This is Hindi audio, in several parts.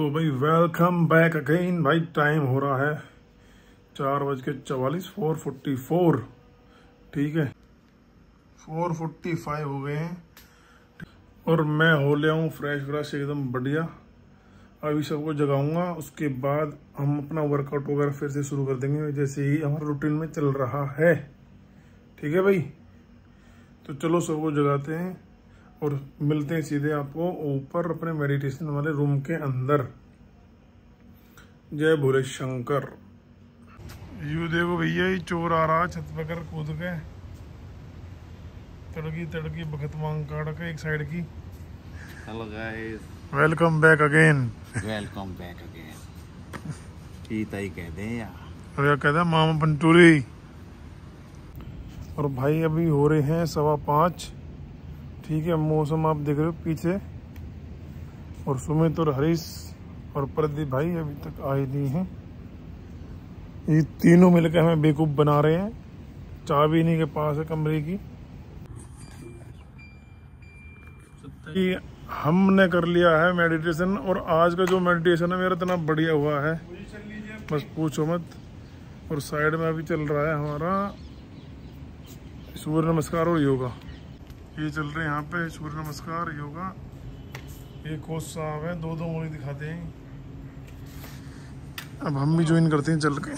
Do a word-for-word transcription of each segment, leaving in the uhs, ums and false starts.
सो so, भाई वेलकम बैक अगेन। भाई टाइम हो रहा है चार बज के चवालीस, फोर फोर्टी फोर ठीक है, फोर फोर्टी फाइव हो गए हैं और मैं हो लिया हूँ फ्रेश व्रेश एकदम बढ़िया। अभी सबको जगाऊंगा, उसके बाद हम अपना वर्कआउट वगैरह फिर से शुरू कर देंगे जैसे ही हमारा रूटीन में चल रहा है। ठीक है भाई, तो चलो सबको जगाते हैं और मिलते हैं सीधे आपको ऊपर अपने मेडिटेशन वाले रूम के अंदर। जय भोले शंकर। यू देखो भैया, ये चोर आ रहा छत पर कूद के, तड़की तड़की बखत मांग काट के एक साइड की। Hello guys, welcome back again. Welcome back again ठीक ही कह दे यार, और कहता मामा पंटूरी। और भाई अभी हो रहे हैं सवा पाँच, ठीक है। मौसम आप देख रहे हो पीछे, और सुमित और हरीश और प्रदीप भाई अभी तक आए नहीं हैं। ये तीनों मिलकर हमें बेवकूफ़ बना रहे हैं। चाबी इन्हीं के पास है कमरे की। हमने कर लिया है मेडिटेशन, और आज का जो मेडिटेशन है मेरा इतना बढ़िया हुआ है बस पूछो मत। और साइड में अभी चल रहा है हमारा सूर्य नमस्कार और योगा, ये चल रहे हैं यहाँ पे सूर्य नमस्कार योगा। ये कोच साहब है, दो दो उंगली दिखाते हैं। अब हम भी ज्वाइन करते हैं चल के।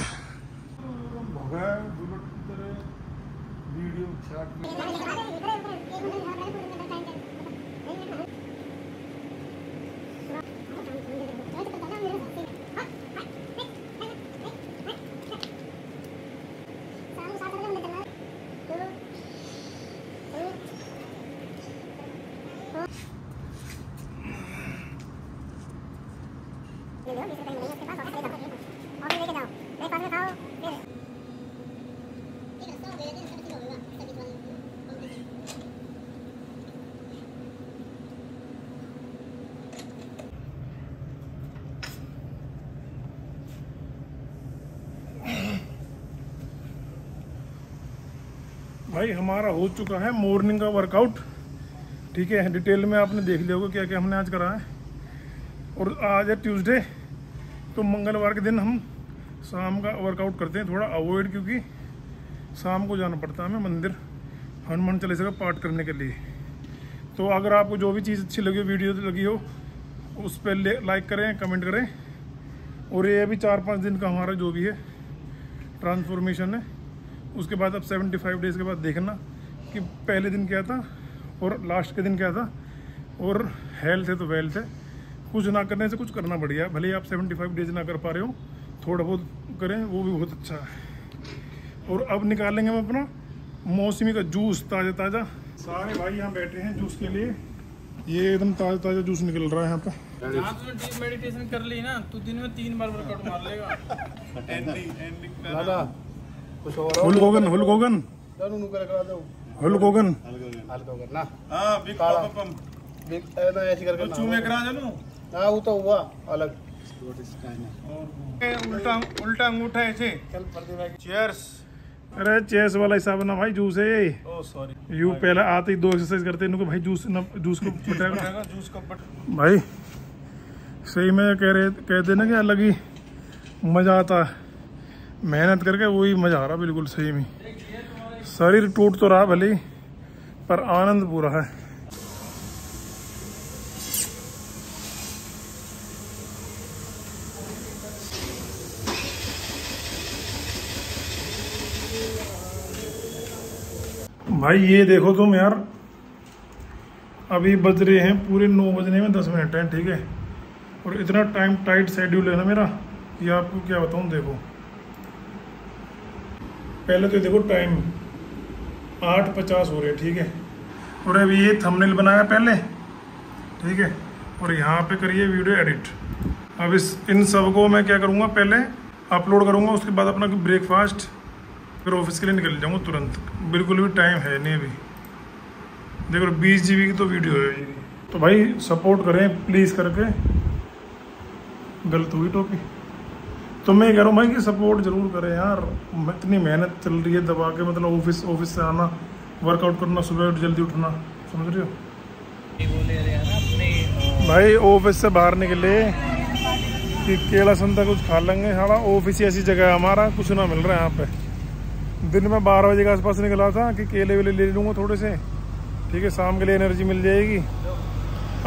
भाई हमारा हो चुका है मॉर्निंग का वर्कआउट, ठीक है। डिटेल में आपने देख लिया होगा क्या क्या हमने आज करा है। और आज है ट्यूसडे, तो मंगलवार के दिन हम शाम का वर्कआउट करते हैं थोड़ा अवॉइड, क्योंकि शाम को जाना पड़ता है हमें मंदिर हनुमान चालीसा का पाठ करने के लिए। तो अगर आपको जो भी चीज़ अच्छी लगी हो, वीडियो लगी हो, उस पर लाइक करें, कमेंट करें। और ये अभी चार पाँच दिन का हमारा जो भी है ट्रांसफॉर्मेशन है, उसके बाद आप पचहत्तर डेज़ के बाद देखना कि पहले दिन क्या था और लास्ट के दिन क्या था। और हेल्थ है तो वेल्थ है, कुछ ना करने से कुछ करना बढ़िया। भले ही आप पचहत्तर डेज़ ना कर पा रहे हो, थोड़ा बहुत करें वो भी बहुत अच्छा है। और अब निकालेंगे हम अपना मौसमी का जूस, ताज़ा ताज़ा। सारे भाई यहाँ बैठे हैं जूस के लिए, ये एकदम ताज़ा ताज़ा जूस निकल रहा है यहाँ पे। तूने डीप मेडिटेशन कर ली ना, तो दिन में तीन बार वर्कआउट मार लेगा। हुलगोगन हुलगोगन हुलगोगन ना बिग बिग ऐसे करके चूमे करा जानू ना, वो तो हुआ अलग। उल्टा उल्टा अंगूठा ऐसे। चल प्रतिभागी चीयर्स। अरे चीयर्स वाला हिसाब ना भाई, जूस है ये। ओ सॉरी, यू पहले आते ही दो एक्सरसाइज करते इनको भाई, जूस ना जूस को पटाएगा जूस को पट। भाई सही में कह रहे कहते ना कि अलग ही मजा आता, मेहनत करके वही मज़ा आ रहा। बिल्कुल सही में शरीर टूट तो रहा भले, पर आनंद पूरा है। भाई ये देखो तुम यार, अभी बज रहे हैं पूरे नौ बजने में दस मिनट हैं, ठीक है। और इतना टाइम टाइट शेड्यूल है ना मेरा कि आपको क्या बताऊँ। देखो पहले तो देखो टाइम आठ पचास हो रहे हैं, ठीक है। और अभी ये थंबनेल बनाया पहले, ठीक है। और यहाँ पे करिए वीडियो एडिट। अब इस इन सब को मैं क्या करूँगा, पहले अपलोड करूँगा, उसके बाद अपना ब्रेकफास्ट, फिर ऑफिस के लिए निकल जाऊँगा तुरंत। बिल्कुल भी टाइम है नहीं अभी। देखो बीस जी बी की तो वीडियो है, तो भाई सपोर्ट करें प्लीज़ करके। गलत हुई टोपी, तो मैं कह रहा हूँ भाई कि सपोर्ट ज़रूर करें यार। इतनी मेहनत चल रही है दबा के, मतलब ऑफिस ऑफिस से आना, वर्कआउट करना, सुबह जल्दी उठना, समझ रहे हो भाई। ऑफिस से बाहर निकले कि केला संता कुछ खा लेंगे। सारा ऑफिस ही ऐसी जगह है हमारा, कुछ ना मिल रहा है यहाँ पे। दिन में बारह बजे के आसपास निकला था कि केले वेले ले लूँगा थोड़े से, ठीक है, शाम के लिए एनर्जी मिल जाएगी।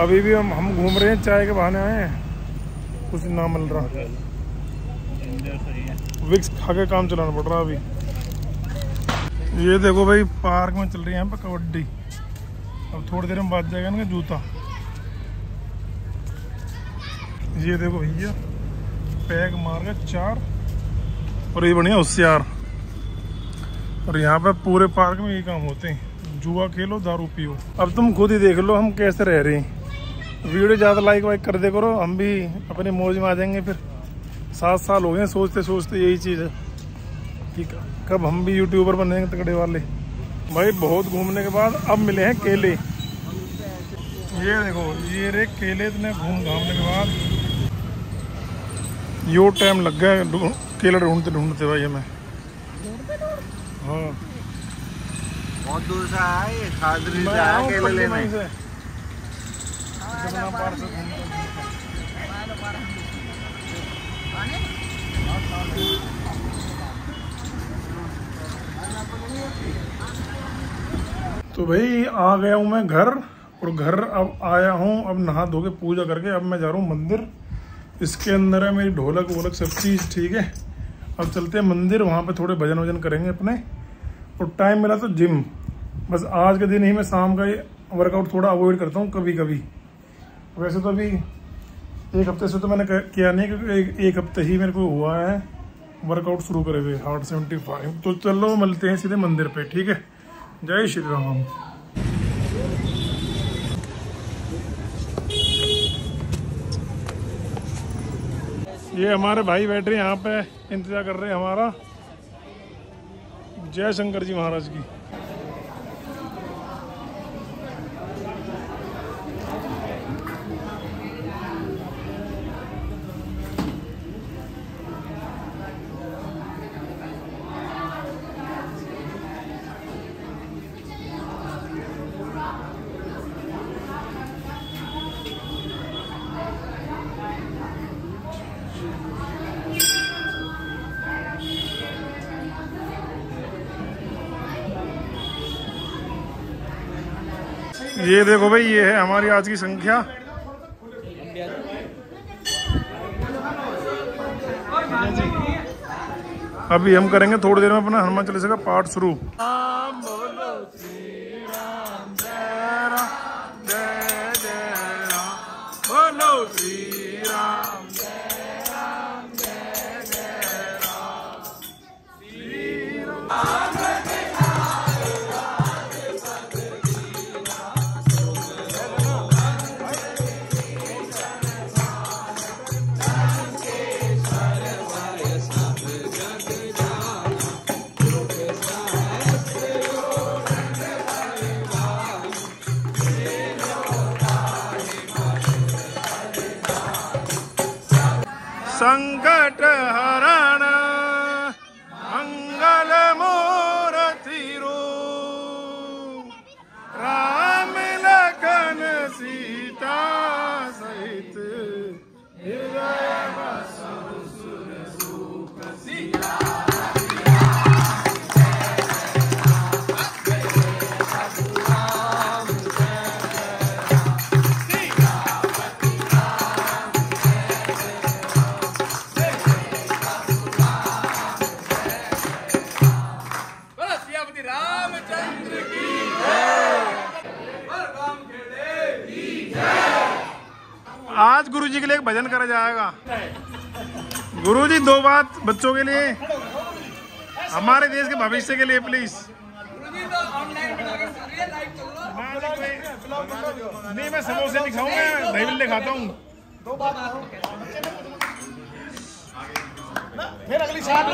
अभी भी हम हम घूम रहे हैं, चाय के बहाने आए हैं, कुछ ना मिल रहा। विक्स खा के काम चलाना पड़ रहा अभी। ये देखो भाई, पार्क में चल रही है यहाँ पे कबड्डी। अब थोड़ी देर में बाज जाएगा ना जूता। ये देखो भैया, पैक मार के चार, और ये बढ़िया होशियार। और यहाँ पे पूरे पार्क में ये काम होते हैं, जुआ खेलो, दारू पियो। अब तुम खुद ही देख लो हम कैसे रह रहे हैं। वीडियो ज़्यादा लाइक वाइक कर दे करो, हम भी अपने मौज में आ जाएंगे। फिर सात साल हो गए सोचते सोचते, यही चीज़ है कि कब हम भी यूट्यूबर बनेंगे तगड़े वाले। भाई बहुत घूमने के बाद अब मिले हैं केले। ये देखो, ये रे केले। इतने घूम घामने के बाद यो टाइम लग गया केला ढूंढते ढूंढते भाई हमें। हाँ, बहुत दूर से आए, खादरी से आए केले लेने। तो भाई आ गया हूँ मैं घर, और घर अब आया हूँ। अब नहा धो के पूजा करके अब मैं जा रहा हूँ मंदिर। इसके अंदर है मेरी ढोलक वोलक सब चीज़, ठीक है। अब चलते हैं मंदिर, वहाँ पे थोड़े भजन वजन करेंगे अपने। और टाइम मिला तो जिम। बस आज के दिन ही मैं शाम का वर्कआउट थोड़ा अवॉइड करता हूँ कभी कभी। वैसे तो अभी एक हफ्ते से तो मैंने किया नहीं, क्योंकि एक, एक हफ्ते ही मेरे को हुआ है वर्कआउट शुरू करे हुए, हार्ड सेवेंटी फाइव। तो चलो मिलते हैं सीधे मंदिर पे, ठीक है। जय श्री राम। ये हमारे भाई बैठ रहे हैं यहाँ पे, इंतजार कर रहे हैं हमारा। जय शंकर जी महाराज की। ये देखो भाई, ये है हमारी आज की संख्या। अभी हम करेंगे थोड़ी देर में अपना हनुमान चालीसा का पाठ शुरू। संकट हरण मंगल मूर्तिरू राम लखन सीता सहित आज गुरुजी के लिए एक भजन करा जाएगा। गुरुजी दो बात बच्चों के लिए, हमारे देश के भविष्य के लिए प्लीज। नहीं, मैं समोसे नहीं खाऊंगा, दही बल्ले खाता हूँ। फिर अगली साल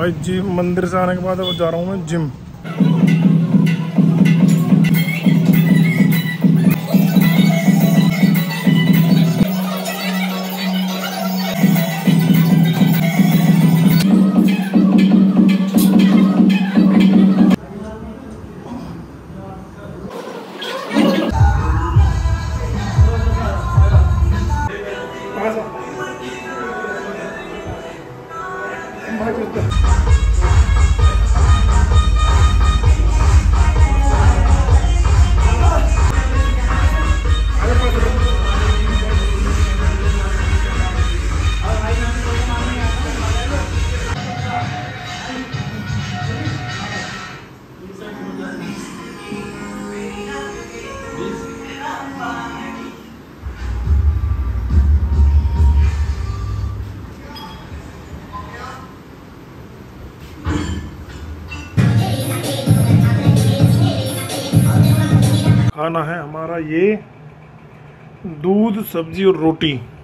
भाई जिम, मंदिर से आने के बाद अब जा रहा हूँ मैं जिम। खाना है हमारा ये दूध, सब्जी और रोटी।